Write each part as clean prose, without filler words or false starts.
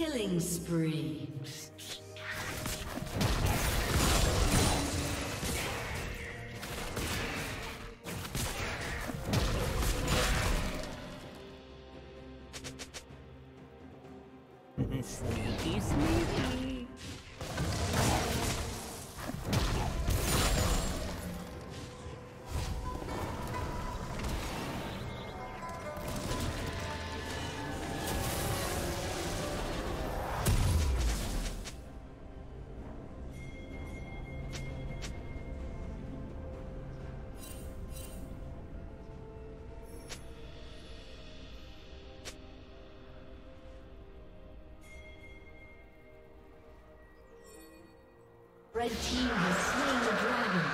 Killing spree. Sneaky, sneaky. Red team has slain the dragon.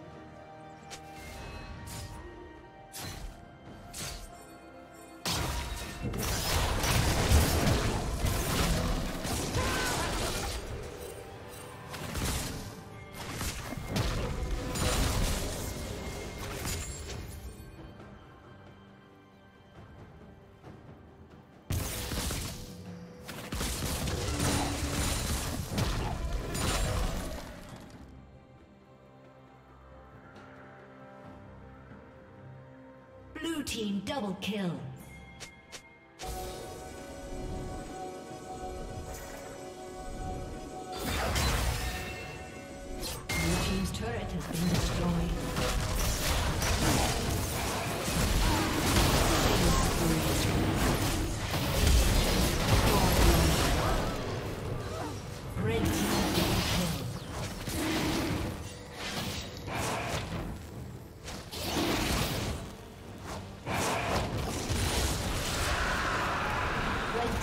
Blue team double kill. Blue team's turret has been destroyed. Red team double kill. Blue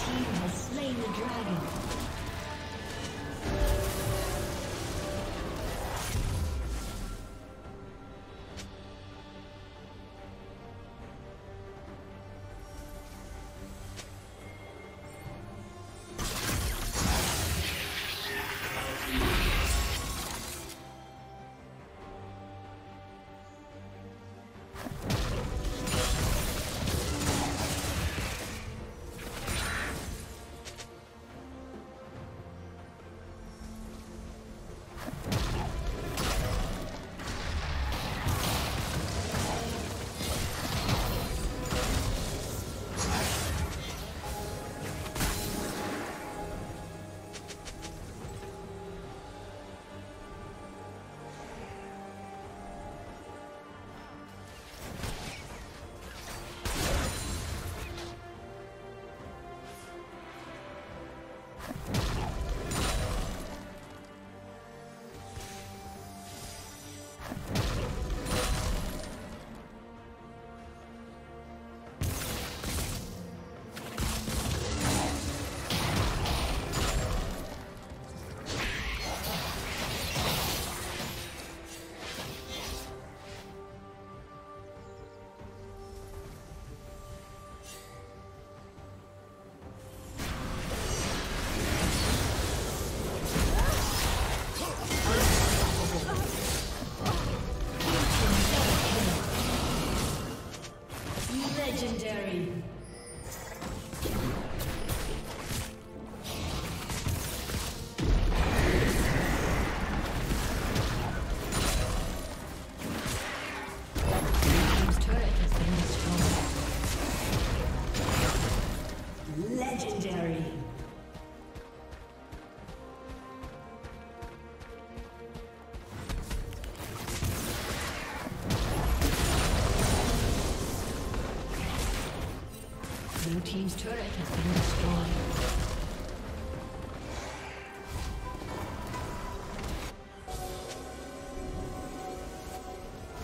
team's turret has been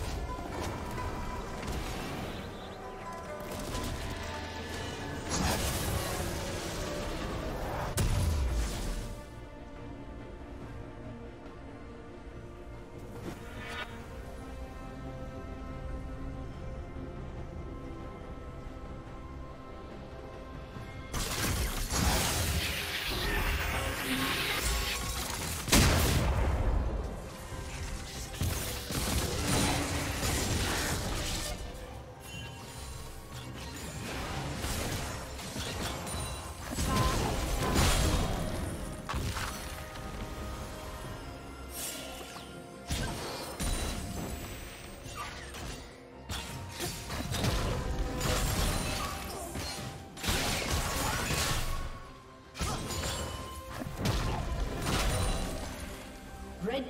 destroyed. Red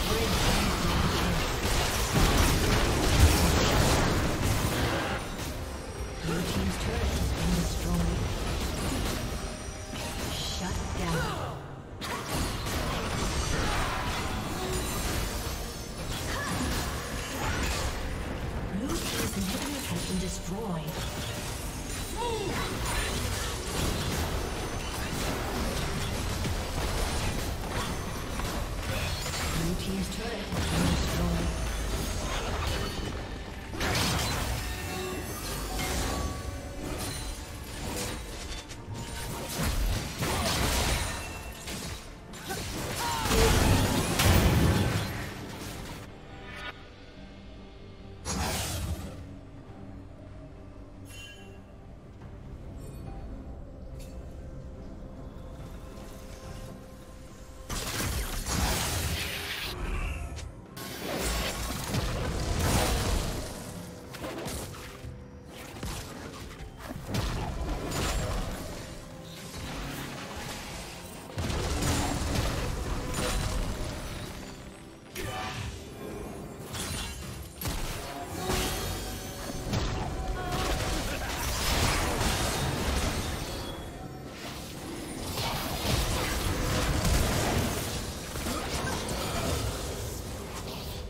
Legendary. Red team.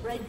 Red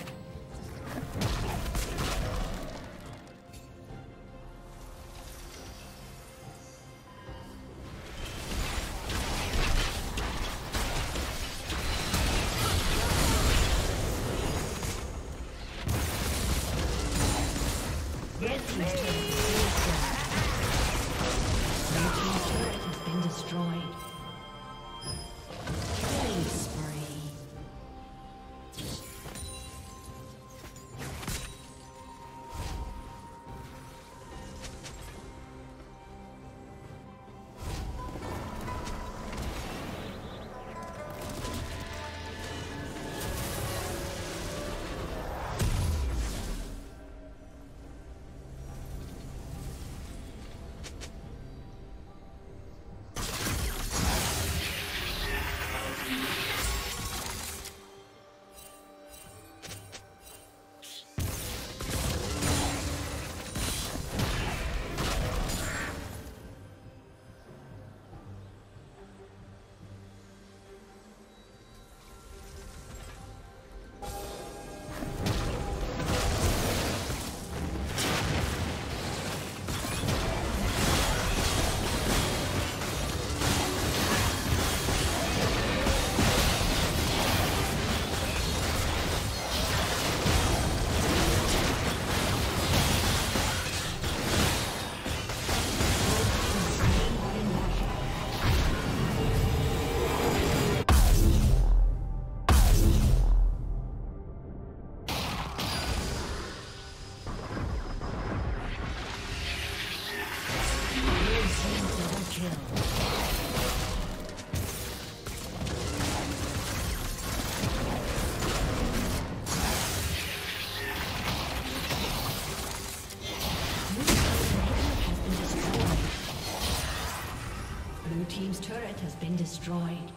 Blue team's turret has been destroyed.